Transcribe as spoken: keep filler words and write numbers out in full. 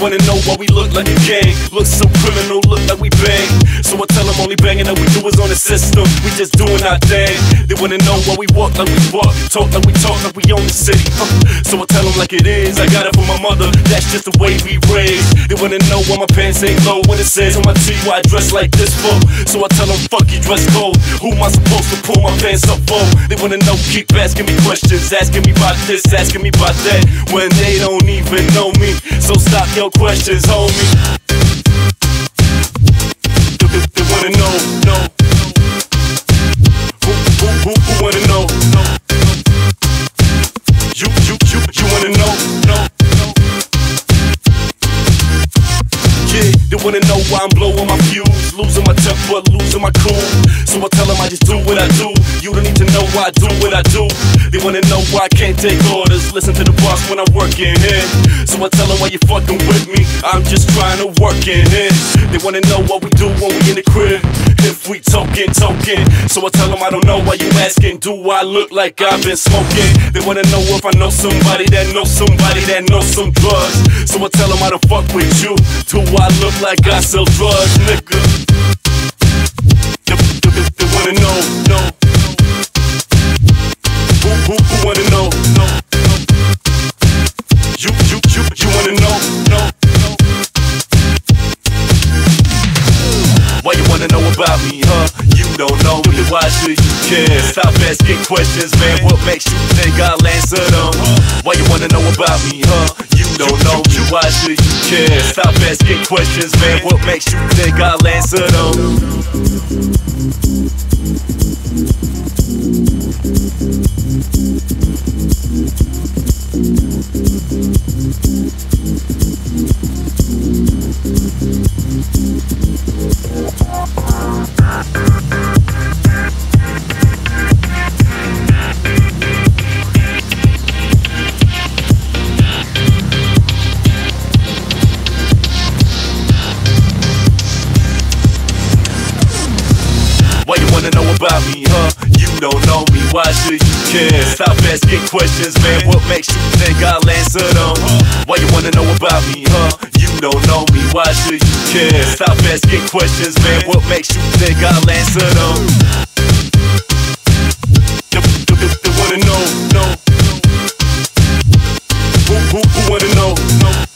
wanna know why we look like a gang. Look so criminal, look like we bang. So I tell them only banging that we do is on the system. We just doing our thing. They wanna know why we walk like we walk, talk like we talk, like we own the city. uh, So I tell them like it is, I got it from my mother, that's just the way we raised. They wanna know why my pants ain't low when it says on my tee why I dress like this for. So I tell them fuck you, dress cold. Who am I supposed to pull my pants up for? They wanna know, keep asking me questions, asking me about this, asking me about that, when they don't even know me. So stop your questions, homie. They wanna know, no. Who, who, who, who wanna know, no. You, you, you, you wanna know, no. Yeah, they wanna know why I'm blowing my fuse, losing my temper, losing my cool. So I tell them I just do what I do. You don't need to know why I do what I do. They wanna know why I can't take orders, listen to the boss when I work in here. So I tell them why you fucking with me, I'm just trying to work in here. They wanna know what we do when we in the crib, if we talking, talking. So I tell them I don't know why you asking, do I look like I've been smoking? They wanna know if I know somebody that knows somebody that knows some drugs. So I tell them I don't fuck with you, do I look like I sell drugs, nigga? They, they, they wanna know, no. Who, who wanna know? No, no. You, you, you, you wanna know? No, no. Why you wanna know about me, huh? You don't know me, why should you care? Stop asking questions, man, what makes you think I'll answer them? Why you wanna know about me, huh? You don't know me, why should you care? Stop asking questions, man, what makes you think I'll answer them? Why you wanna know about me, huh? You don't know me, why should you care? Stop asking questions, man, what makes you think I'll answer them? Why you wanna know about me, huh? You don't know me, why should you care? Stop asking questions, man, what makes you think I'll answer them? They, they, they wanna know, no. Who, who, who wanna know, no.